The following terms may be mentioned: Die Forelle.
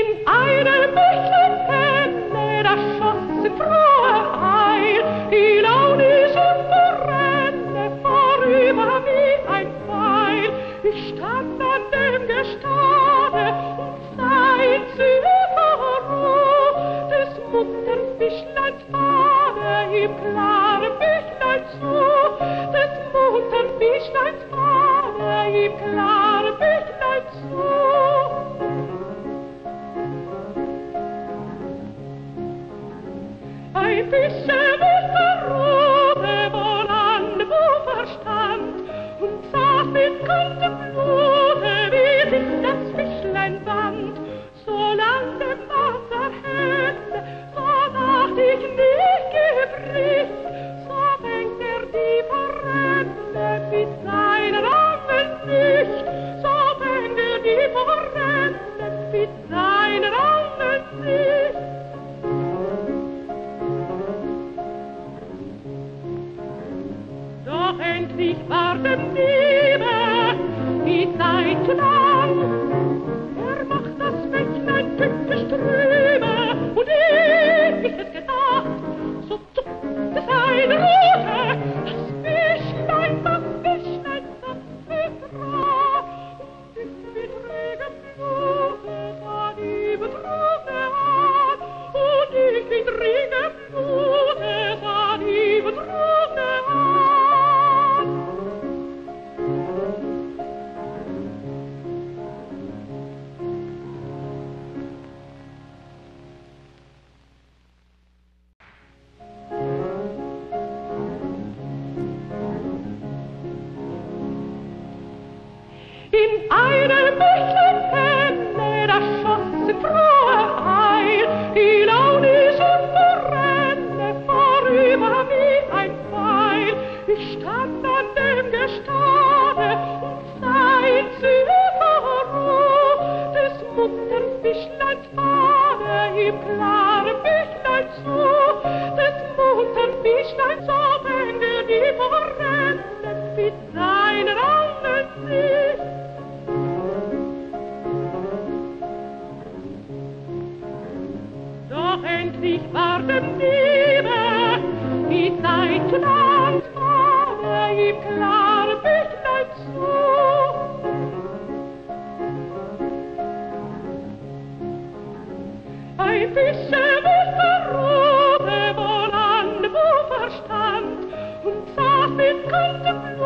in einem Mächtelfenne, da schoss in froher Eil die launische Forelle vorüber wie ein Pfeil. Ich stand an dem Gestade und sah in Silberroh des Mutterfischleins Fahne im klaren Bächlein zu, des Mutterfischleins Fahne im klaren Bächlein zu. Ein Fischer mit Verrode, wohl an Verstand, und saß in kaltem Blute, wie sich das Fischlein wand. Solang dem Wasser helle, so dacht ich nicht gebricht, so denkt die Forelle mit seinen Augen nicht, so denkt die Forelle mit seinen Augen nicht. Endlich war dem Leben die Zeit lang. Macht das Bächlein tückisch drüber und ich es gedacht, so zuckte seine Rute. Das Fischlein, das Fischlein, das Fischlein, und mit trägem Blute sah die Betrüge an, und ich mit trägem Blute sah die Betrüge an. In einer Mächtelfenne, da schoss in froher Eil die launische Forelle vorüber wie ein Pfeil. Ich stand an dem Gestade und sah in Silberroh des Mutterfischleins Fahne im klaren Bächlein zu, des Mutterfischleins so denkt die Forelle mit seinen Augen nicht. Endlich war dem Leben die Zeit lang, war im klaren Bächlein zu. Ein Fischer mit Verrode, wohl an Ufer stand, und saß in kaltem Blut